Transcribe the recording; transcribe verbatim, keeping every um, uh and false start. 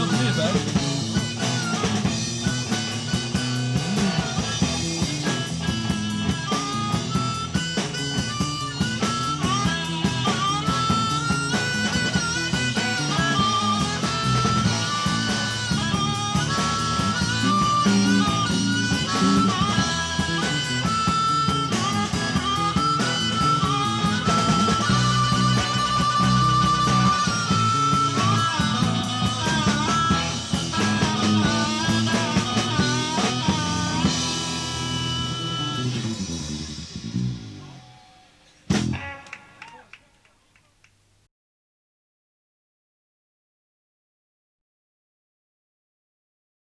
Not me, babe.